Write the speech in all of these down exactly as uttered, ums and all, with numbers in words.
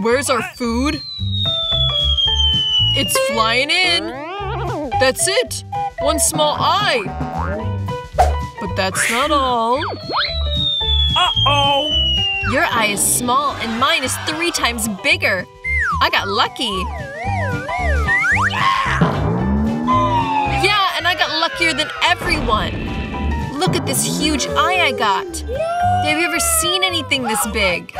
Where's our food? It's flying in! That's it! One small eye! But that's not all. Uh-oh! Your eye is small and mine is three times bigger. I got lucky. Yeah, and I got luckier than everyone. Look at this huge eye I got. Have you ever seen anything this big?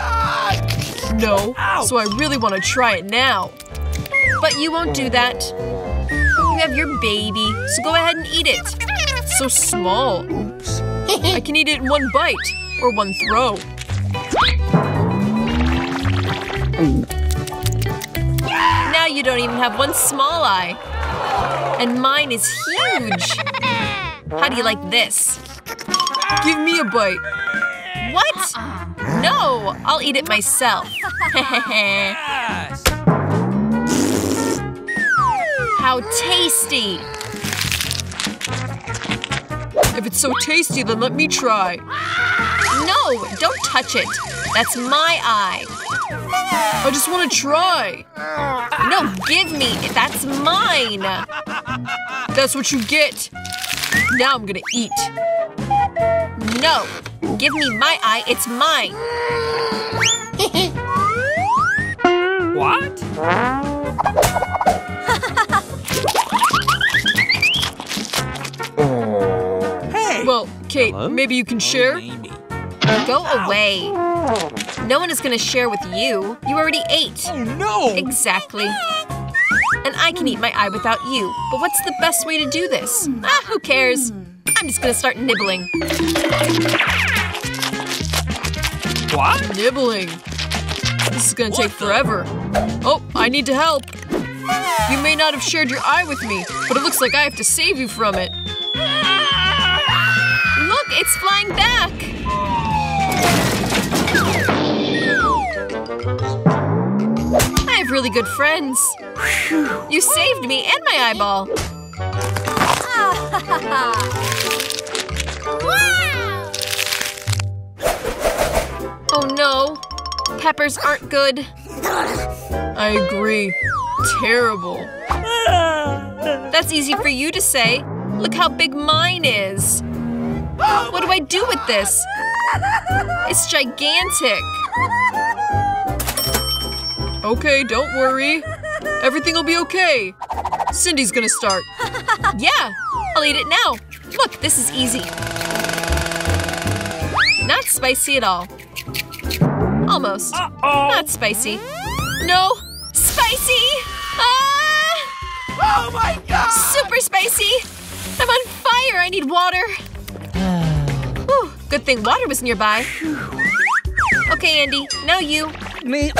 No, so I really want to try it now. But you won't do that. You have your baby, so go ahead and eat it. It's so small. Oops. I can eat it in one bite, or one throw. Now you don't even have one small eye. And mine is huge. How do you like this? Give me a bite. What? No, I'll eat it myself. How tasty! If it's so tasty, then let me try. No! Don't touch it! That's my eye! I just want to try! No, give me! That's mine! That's what you get! Now I'm gonna eat. No! Give me my eye, it's mine! What? Well, Kate, hello? Maybe you can share? Oh, go away. No one is going to share with you. You already ate. Oh, no! Exactly. And I can eat my eye without you. But what's the best way to do this? Ah, who cares? I'm just going to start nibbling. What? Nibbling. This is going to take forever. Oh, I need to help. You may not have shared your eye with me, but it looks like I have to save you from it. It's flying back! I have really good friends. You saved me and my eyeball. Oh no. Peppers aren't good. I agree. Terrible. That's easy for you to say. Look how big mine is. What do I do with this? It's gigantic. Okay, don't worry. Everything will be okay. Cindy's gonna start. Yeah, I'll eat it now. Look, this is easy. Not spicy at all. Almost. Uh-oh. Not spicy. No, spicy! Ah! Oh my god! Super spicy! I'm on fire, I need water. Whew, good thing water was nearby. Okay, Andy, now you. Me.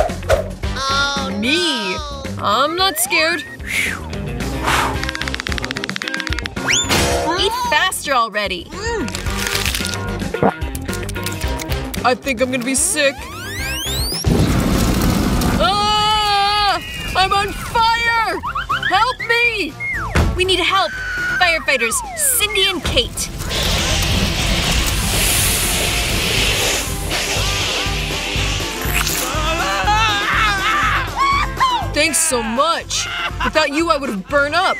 Oh, me. No. I'm not scared. Eat faster already. I think I'm gonna be sick. Ah! I'm on fire! Help me! We need help. Firefighters, Cindy and Kate. Thanks so much. Without you, I would have burned up.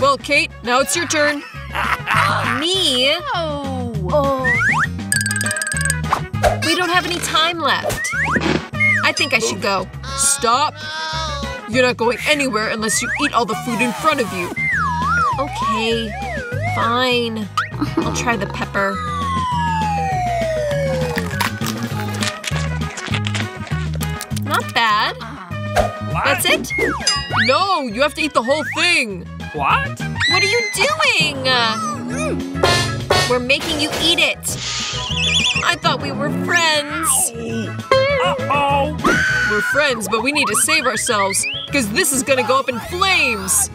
Well, Kate, now it's your turn. Me? Oh. Oh. We don't have any time left. I think I should go. Stop. You're not going anywhere unless you eat all the food in front of you. Okay. Fine. I'll try the pepper. Not bad. What? That's it? No, you have to eat the whole thing. What? What are you doing? We're making you eat it. I thought we were friends. Uh-oh. We're friends, but we need to save ourselves. Because this is gonna go up in flames.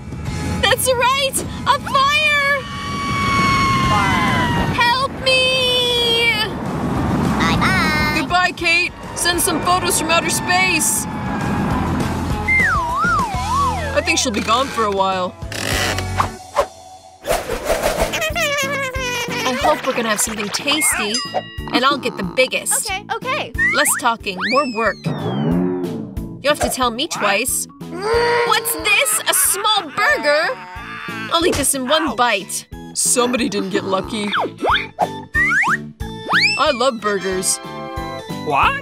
That's right! A fire! Help me! Bye-bye! Goodbye, Kate! Send some photos from outer space! I think she'll be gone for a while. hope we're gonna have something tasty. And I'll get the biggest. Okay, okay. Less talking, more work. You'll have to tell me twice. What's this? A small burger? I'll eat this in one bite. Somebody didn't get lucky. I love burgers. What?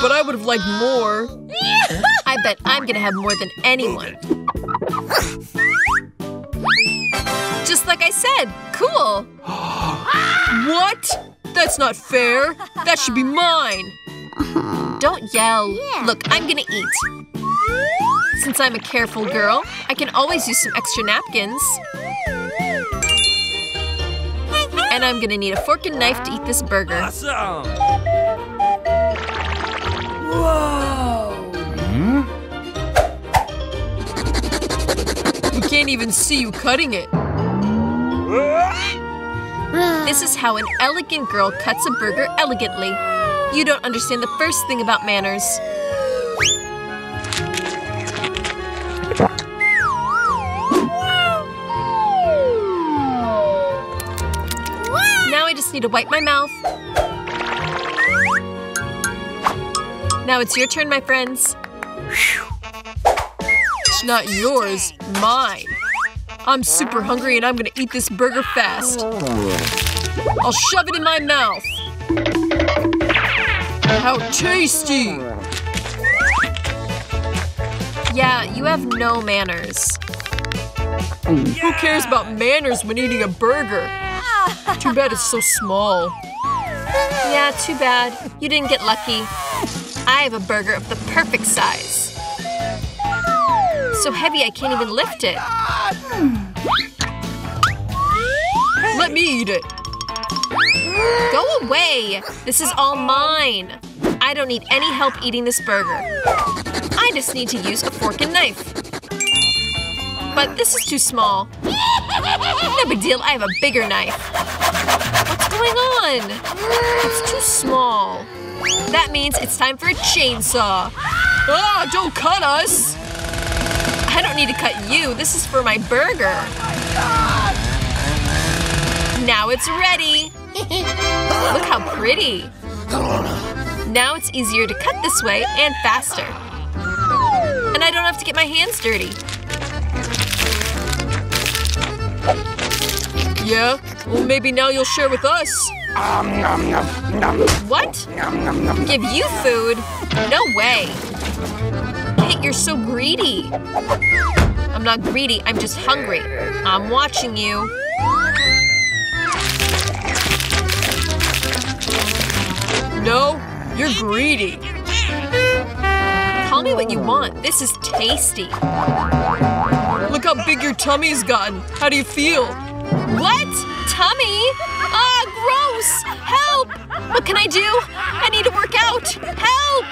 But I would have liked more. I bet I'm gonna have more than anyone. Just like I said, cool. What? That's not fair. That should be mine. Don't yell. Yeah. Look, I'm gonna eat. Since I'm a careful girl, I can always use some extra napkins. And I'm gonna need a fork and knife to eat this burger. Awesome. Whoa. Hmm? We can't even see you cutting it. This is how an elegant girl cuts a burger elegantly. You don't understand the first thing about manners. Now I just need to wipe my mouth. Now it's your turn, my friends. It's not yours, mine. I'm super hungry and I'm gonna eat this burger fast. I'll shove it in my mouth. How tasty! Yeah, you have no manners. Yeah. Who cares about manners when eating a burger? Too bad it's so small. Yeah, too bad. You didn't get lucky. I have a burger of the perfect size. So heavy I can't even lift it. Hmm. Let me eat it. Go away! This is all mine. I don't need any help eating this burger. I just need to use a fork and knife. But this is too small. No big deal, I have a bigger knife. What's going on? It's too small. That means it's time for a chainsaw. Ah, don't cut us! I don't need to cut you. This is for my burger. Oh my God. Now it's ready. Look how pretty. Now it's easier to cut this way and faster. And I don't have to get my hands dirty. Yeah? Well, maybe now you'll share with us. What? Give you food? No way. You're so greedy. I'm not greedy, I'm just hungry. I'm watching you. No, you're greedy. Call me what you want. This is tasty. Look how big your tummy's gotten. How do you feel? What? Tummy? Ah, gross! Help! What can I do? I need to work out. Help!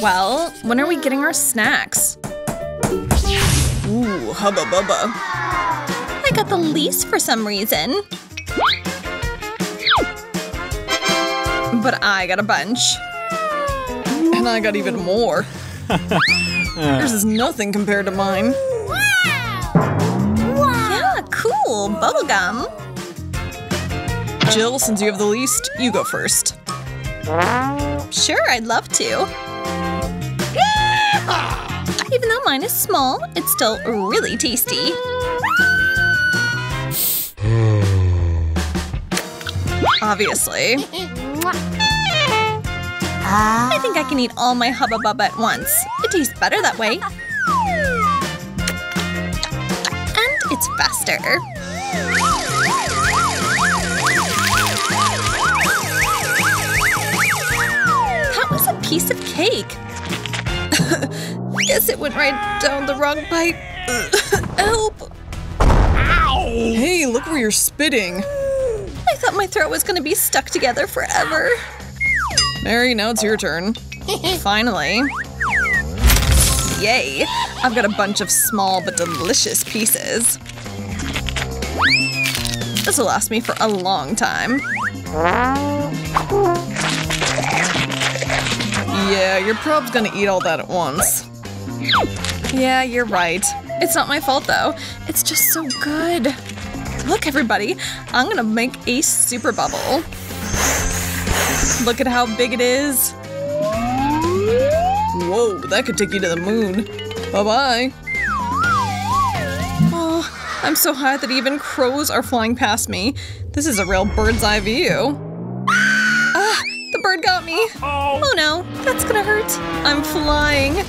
Well, when are we getting our snacks? Ooh, hubba bubba. I got the least for some reason. But I got a bunch. And I got even more. This is nothing compared to mine. Wow! Wow. Yeah, cool, bubblegum. Jill, since you have the least, you go first. Sure, I'd love to. Even though mine is small, it's still really tasty. Obviously. I think I can eat all my Hubba Bubba at once. It tastes better that way. And it's faster. That was a piece of cake. Guess it went right down the wrong pipe. Help! Ow. Hey, look where you're spitting. I thought my throat was gonna be stuck together forever. Mary, now it's your turn. Finally. Yay! I've got a bunch of small but delicious pieces. This will last me for a long time. Yeah, you're probably gonna eat all that at once. Yeah, you're right. It's not my fault though. It's just so good. Look everybody, I'm gonna make a super bubble. Look at how big it is. Whoa, that could take you to the moon. Bye-bye. Oh, I'm so high that even crows are flying past me. This is a real bird's eye view. Ah, the bird got me. Oh no, that's gonna hurt. I'm flying.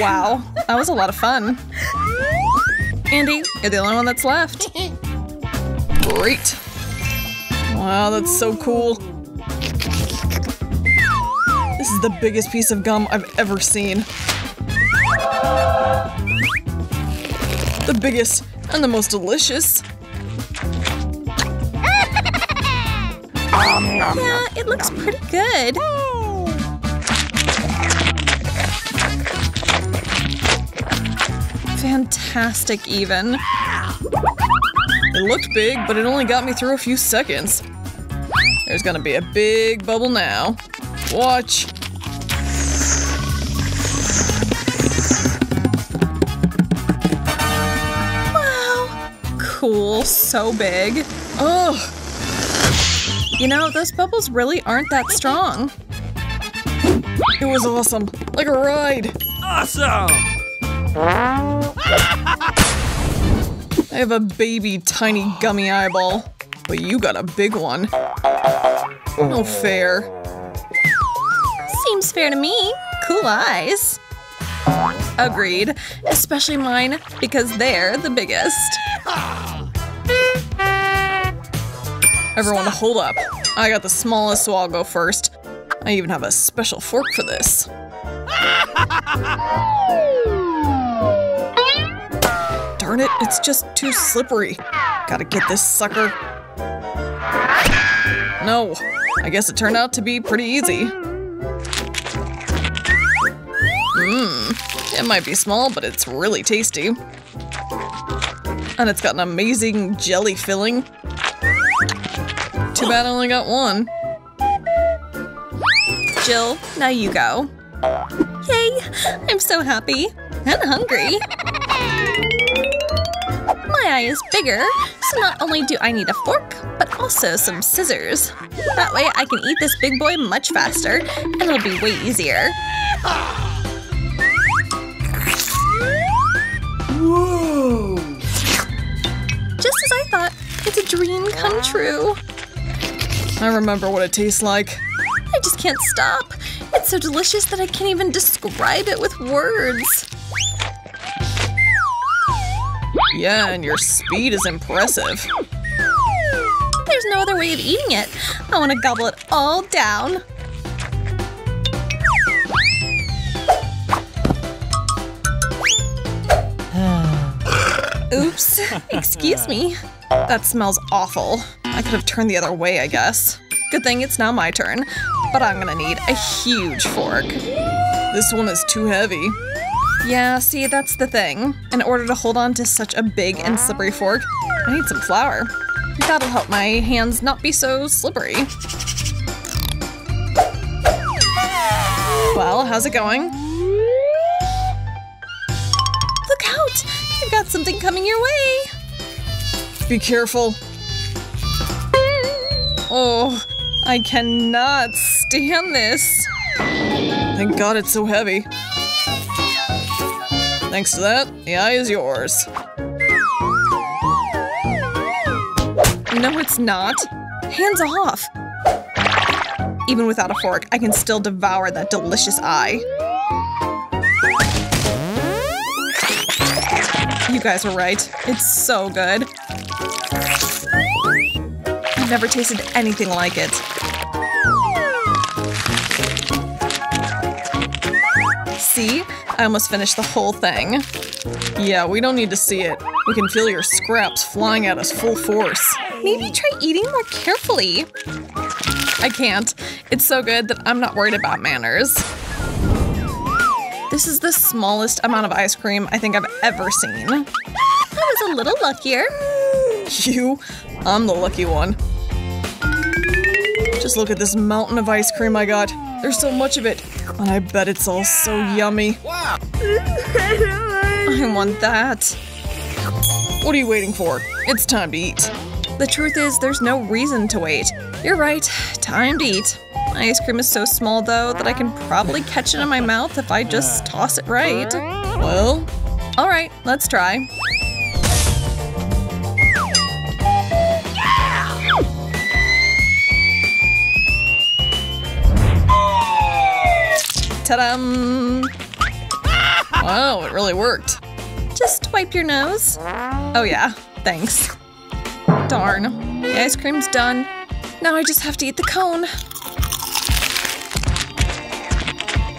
Wow, that was a lot of fun. Andy, you're the only one that's left. Great. Wow, that's so cool. This is the biggest piece of gum I've ever seen. The biggest and the most delicious. Yeah, it looks pretty good. Fantastic, even. It looked big, but it only got me through a few seconds. There's gonna be a big bubble now. Watch. Wow. Cool. So big. Ugh. You know, those bubbles really aren't that strong. It was awesome. Like a ride. Awesome. I have a baby tiny gummy eyeball, but you got a big one. No fair. Seems fair to me. Cool eyes. Agreed. Especially mine, because they're the biggest. Everyone, hold up. I got the smallest, so I'll go first. I even have a special fork for this. Darn it, it's just too slippery. Gotta get this sucker. No, I guess it turned out to be pretty easy. Mmm, it might be small, but it's really tasty. And it's got an amazing jelly filling. Too bad I only got one. Jill, now you go. Yay, I'm so happy and hungry. My eye is bigger, so not only do I need a fork, but also some scissors. That way I can eat this big boy much faster, and it'll be way easier. Whoa. Just as I thought, it's a dream come true. I remember what it tastes like. I just can't stop. It's so delicious that I can't even describe it with words. Yeah, and your speed is impressive. There's no other way of eating it. I want to gobble it all down. Oops. Excuse me. That smells awful. I could have turned the other way, I guess. Good thing it's now my turn, but I'm gonna need a huge fork. This one is too heavy. Yeah, see, that's the thing. In order to hold on to such a big and slippery fork, I need some flour. That'll help my hands not be so slippery. Well, how's it going? Look out! You've got something coming your way! Be careful. Oh, I cannot stand this. Thank God it's so heavy. Thanks to that, the eye is yours. No, it's not. Hands off. Even without a fork, I can still devour that delicious eye. You guys were right. It's so good. I've never tasted anything like it. See? I almost finished the whole thing. Yeah, we don't need to see it. We can feel your scraps flying at us full force. Maybe try eating more carefully. I can't. It's so good that I'm not worried about manners. This is the smallest amount of ice cream I think I've ever seen. I was a little luckier. You? I'm the lucky one. Just look at this mountain of ice cream I got. There's so much of it, and I bet it's all so yummy. Wow. I want that. What are you waiting for? It's time to eat. The truth is, there's no reason to wait. You're right, time to eat. My ice cream is so small, though, that I can probably catch it in my mouth if I just toss it right. Well, all right, let's try. Ta-da! Wow, it really worked. Just wipe your nose. Oh yeah, thanks. Darn, the ice cream's done. Now I just have to eat the cone.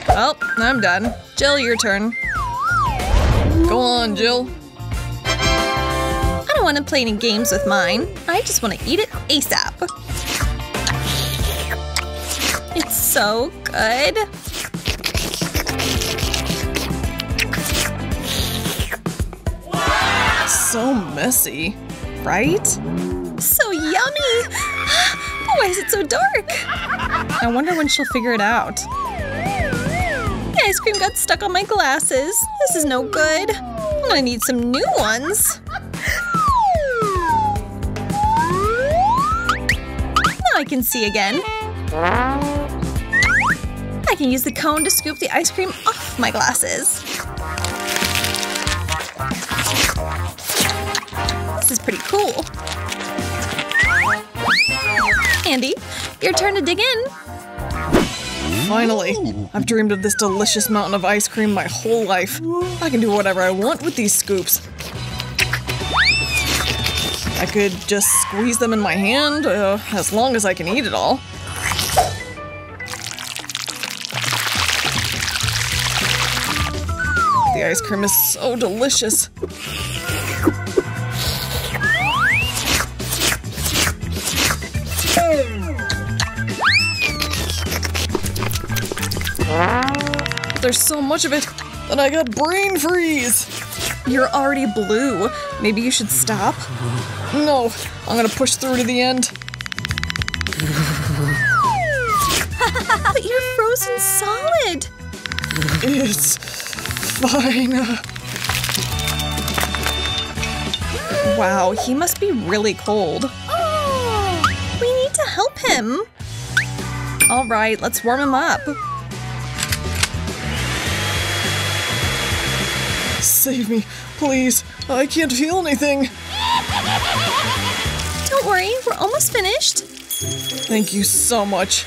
Well, I'm done. Jill, your turn. Go on, Jill. I don't want to play any games with mine. I just want to eat it ASAP. It's so good. So messy, right? So yummy! Why is it so dark? I wonder when she'll figure it out. The ice cream got stuck on my glasses. This is no good. I'm gonna need some new ones. Now I can see again. I can use the cone to scoop the ice cream off my glasses. This is pretty cool. Andy, your turn to dig in. Finally. I've dreamed of this delicious mountain of ice cream my whole life. I can do whatever I want with these scoops. I could just squeeze them in my hand, uh, as long as I can eat it all. The ice cream is so delicious. There's so much of it that I got brain freeze. You're already blue. Maybe you should stop. No, I'm gonna push through to the end. But you're frozen solid. It's fine. Wow, he must be really cold. Oh, we need to help him. All right, let's warm him up. Save me, please. I can't feel anything. Don't worry, we're almost finished. Thank you so much.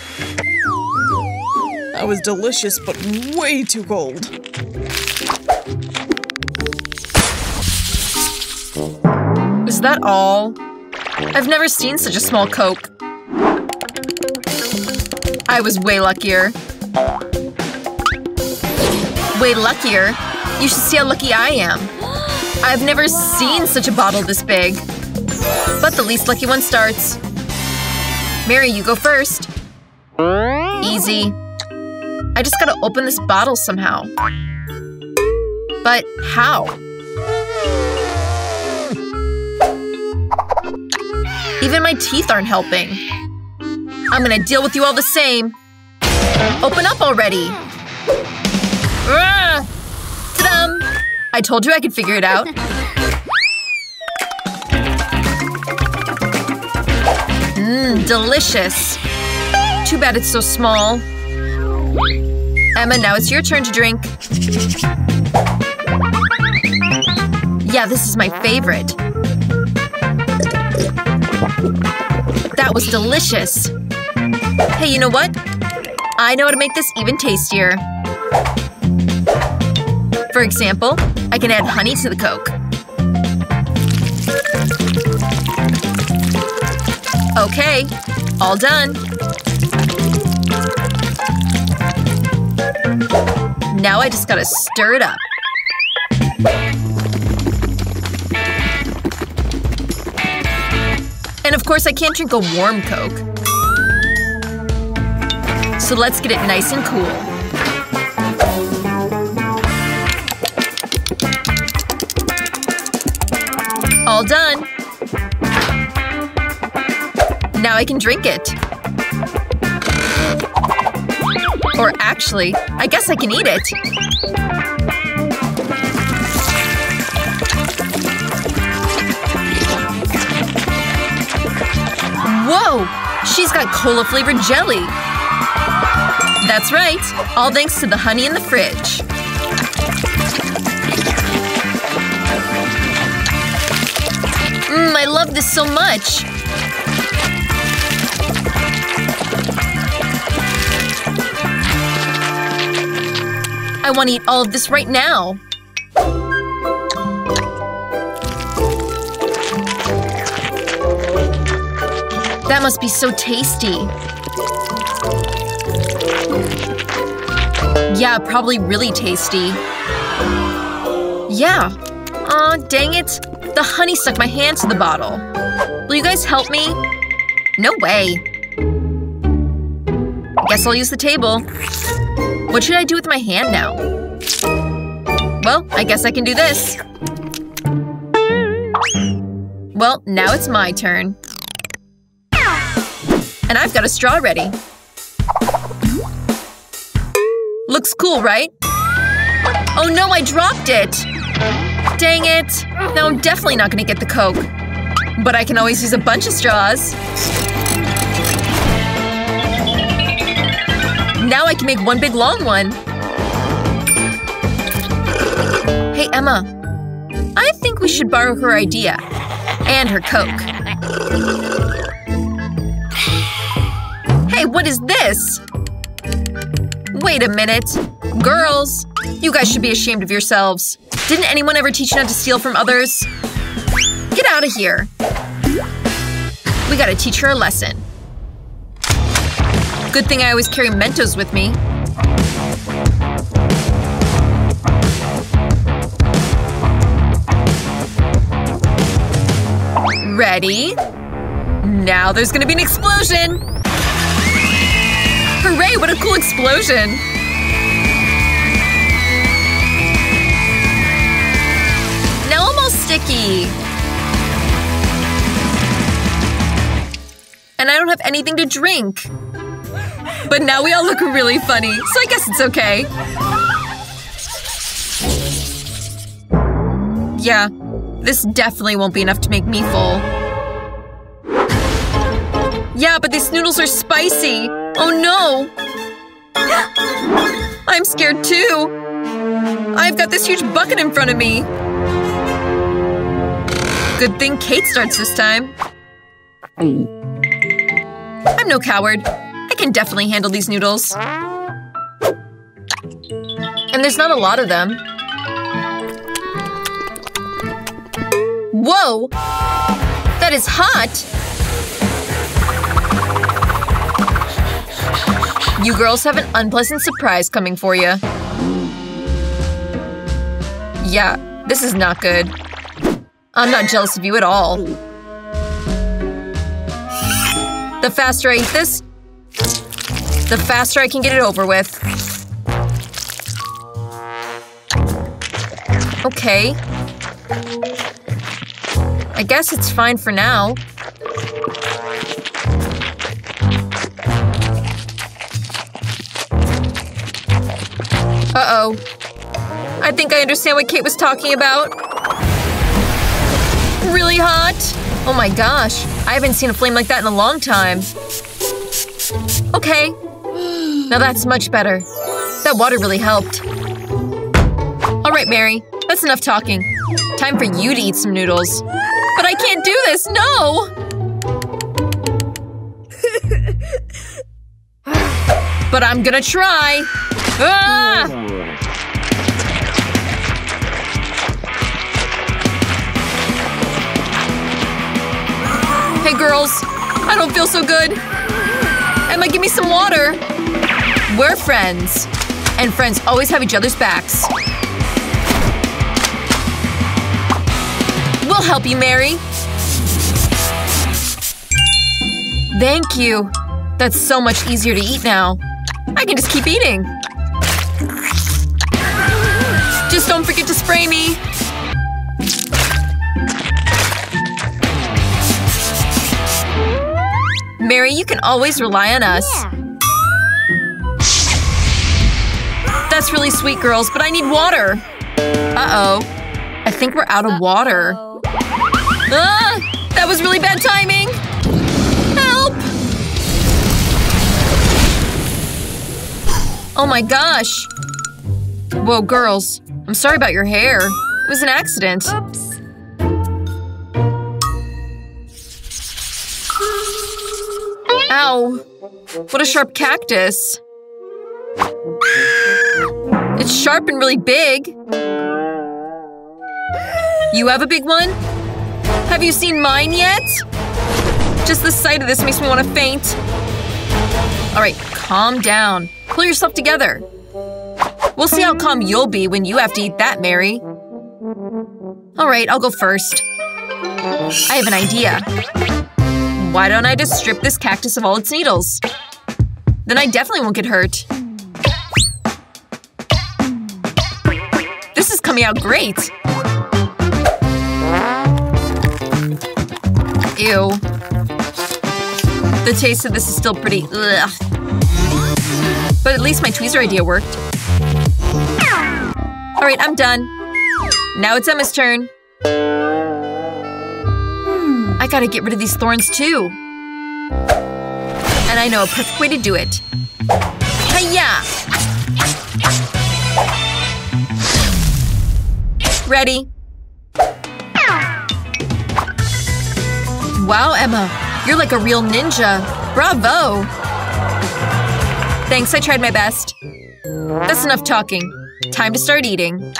That was delicious, but way too cold. Is that all? I've never seen such a small Coke. I was way luckier. Way luckier? You should see how lucky I am. I've never seen such a bottle this big. But the least lucky one starts. Mary, you go first. Easy. I just gotta open this bottle somehow. But how? Even my teeth aren't helping. I'm gonna deal with you all the same. Open up already. Ah! I told you I could figure it out. Mmm, delicious. Too bad it's so small. Emma, now it's your turn to drink. Yeah, this is my favorite. That was delicious. Hey, you know what? I know how to make this even tastier. For example, I can add honey to the Coke. Okay, all done. Now I just gotta stir it up. And of course I can't drink a warm Coke. So let's get it nice and cool. All done. Now I can drink it. Or actually, I guess I can eat it. Whoa! She's got cola-flavored jelly! That's right! All thanks to the honey in the fridge. Mmm, I love this so much! I want to eat all of this right now! That must be so tasty! Yeah, probably really tasty. Yeah! Aw, dang it! The honey stuck my hand to the bottle. Will you guys help me? No way. Guess I'll use the table. What should I do with my hand now? Well, I guess I can do this. Well, now it's my turn. And I've got a straw ready. Looks cool, right? Oh no, I dropped it! Dang it! Now I'm definitely not gonna get the Coke. But I can always use a bunch of straws. Now I can make one big long one. Hey, Emma. I think we should borrow her idea. And her Coke. Hey, what is this? Wait a minute. Girls, you guys should be ashamed of yourselves. Didn't anyone ever teach you not to steal from others? Get out of here. We gotta teach her a lesson. Good thing I always carry Mentos with me. Ready? Now there's gonna be an explosion! Hooray, what a cool explosion! Now I'm all sticky! And I don't have anything to drink! But now we all look really funny, so I guess it's okay. Yeah, this definitely won't be enough to make me full. Yeah, but these noodles are spicy! Oh no! I'm scared too! I've got this huge bucket in front of me! Good thing Kate starts this time. I'm no coward. I can definitely handle these noodles. And there's not a lot of them. Whoa! That is hot! You girls have an unpleasant surprise coming for you. Yeah, this is not good. I'm not jealous of you at all. The faster I eat this, the faster I can get it over with. Okay. I guess it's fine for now. Uh-oh. I think I understand what Kate was talking about. Really hot? Oh my gosh. I haven't seen a flame like that in a long time. Okay. Now that's much better. That water really helped. All right, Mary. That's enough talking. Time for you to eat some noodles. But I can't do this! No! But I'm gonna try! Ah! Hey girls, I don't feel so good. Emma, give me some water. We're friends. And friends always have each other's backs. We'll help you, Mary. Thank you. That's so much easier to eat now. I can just keep eating. Just don't forget to spray me! Mary, you can always rely on us. Yeah. That's really sweet, girls, but I need water! Uh-oh. I think we're out of water. Uh-oh. Ah! That was really bad timing! Help! Oh my gosh! Whoa, girls. I'm sorry about your hair. It was an accident. Oops. Ow. What a sharp cactus. It's sharp and really big. You have a big one? Have you seen mine yet? Just the sight of this makes me want to faint. Alright, calm down. Pull yourself together. We'll see how calm you'll be when you have to eat that, Mary. Alright, I'll go first. I have an idea. Why don't I just strip this cactus of all its needles? Then I definitely won't get hurt. This is coming out great! Ew. The taste of this is still pretty… ugh. But at least my tweezer idea worked. Alright, I'm done. Now it's Emma's turn. Hmm, I gotta get rid of these thorns too. And I know a perfect way to do it. Hi-ya! Ready? Wow, Emma. You're like a real ninja. Bravo! Thanks, I tried my best. That's enough talking. Time to start eating.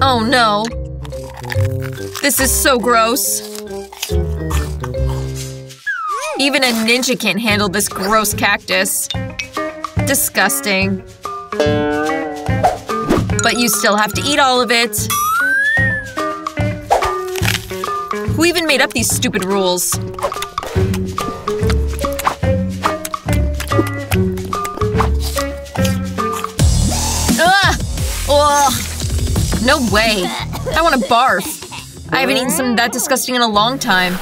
Oh no. This is so gross. Even a ninja can't handle this gross cactus. Disgusting. But you still have to eat all of it. Who even made up these stupid rules? No way! I want to barf! I haven't eaten something that disgusting in a long time.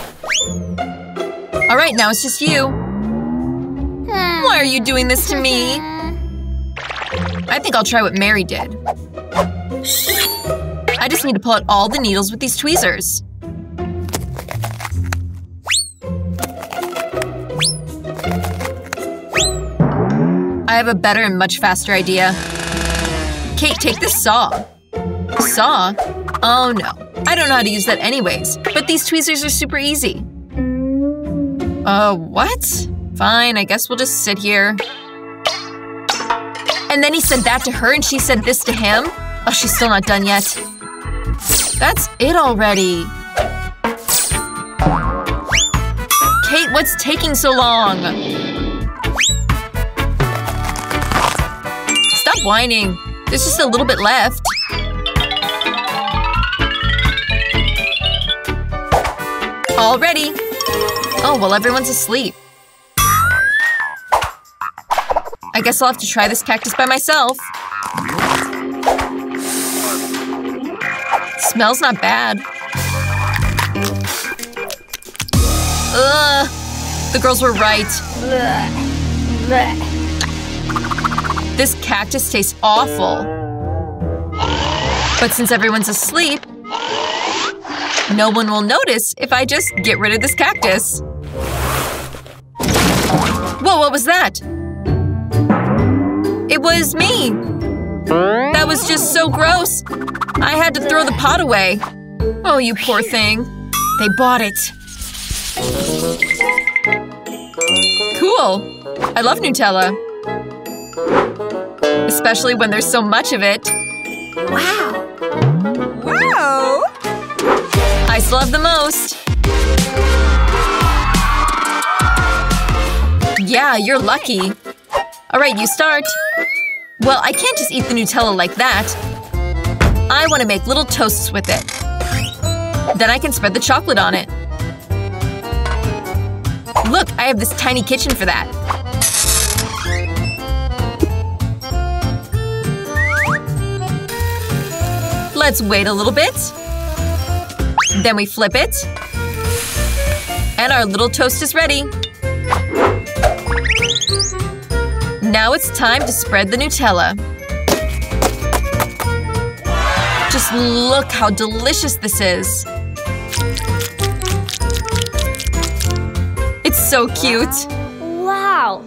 Alright, now it's just you. Why are you doing this to me? I think I'll try what Mary did. I just need to pull out all the needles with these tweezers. I have a better and much faster idea. Kate, take this saw. Saw? Oh no. I don't know how to use that anyways, but these tweezers are super easy. Uh, what? Fine, I guess we'll just sit here. And then he said that to her and she said this to him? Oh, she's still not done yet. That's it already. Kate, what's taking so long? Stop whining. There's just a little bit left. All ready! Oh, well, everyone's asleep. I guess I'll have to try this cactus by myself. Smells not bad. Ugh! The girls were right. This cactus tastes awful. But since everyone's asleep, no one will notice if I just get rid of this cactus. Whoa, what was that? It was me! That was just so gross! I had to throw the pot away. Oh, you poor thing. They bought it. Cool! I love Nutella. Especially when there's so much of it. Wow! Wow! I still have the most. Yeah, you're lucky. Alright, you start. Well, I can't just eat the Nutella like that. I want to make little toasts with it. Then I can spread the chocolate on it. Look, I have this tiny kitchen for that. Let's wait a little bit. Then we flip it. And our little toast is ready. Now it's time to spread the Nutella. Just look how delicious this is. It's so cute. Wow. Wow!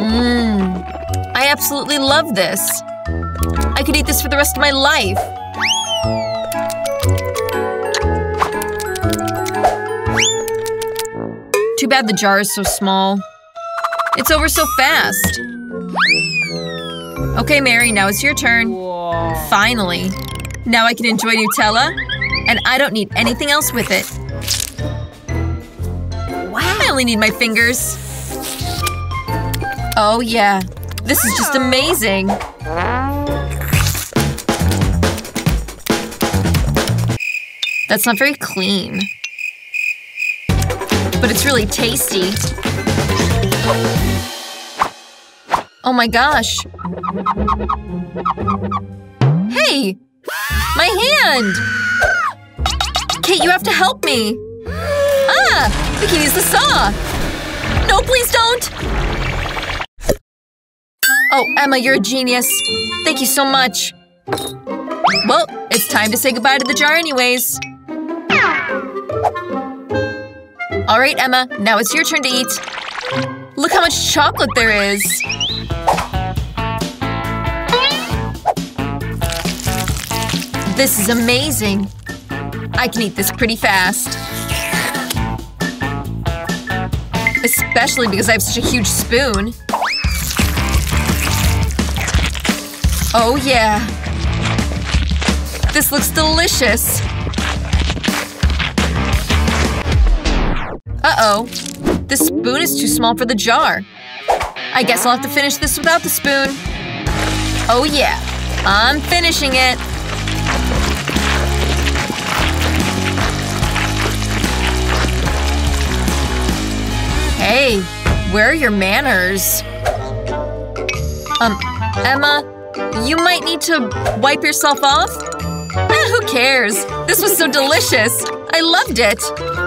Mmm, I absolutely love this. I could eat this for the rest of my life. Too bad the jar is so small. It's over so fast. Okay, Mary, now it's your turn. Whoa. Finally. Now I can enjoy Nutella, and I don't need anything else with it. Wow. I only need my fingers. Oh yeah, this is just amazing. That's not very clean. But it's really tasty. Oh my gosh. Hey! My hand! Kate, you have to help me. Ah! We can use the saw. No, please don't! Oh, Emma, you're a genius. Thank you so much. Well, it's time to say goodbye to the jar anyways. All right, Emma, now it's your turn to eat. Look how much chocolate there is. This is amazing. I can eat this pretty fast. Especially because I have such a huge spoon. Oh yeah. This looks delicious. Uh-oh. The spoon is too small for the jar. I guess I'll have to finish this without the spoon. Oh yeah. I'm finishing it. Hey, where are your manners? Um, Emma, you might need to wipe yourself off? Eh, who cares? This was so delicious. I loved it.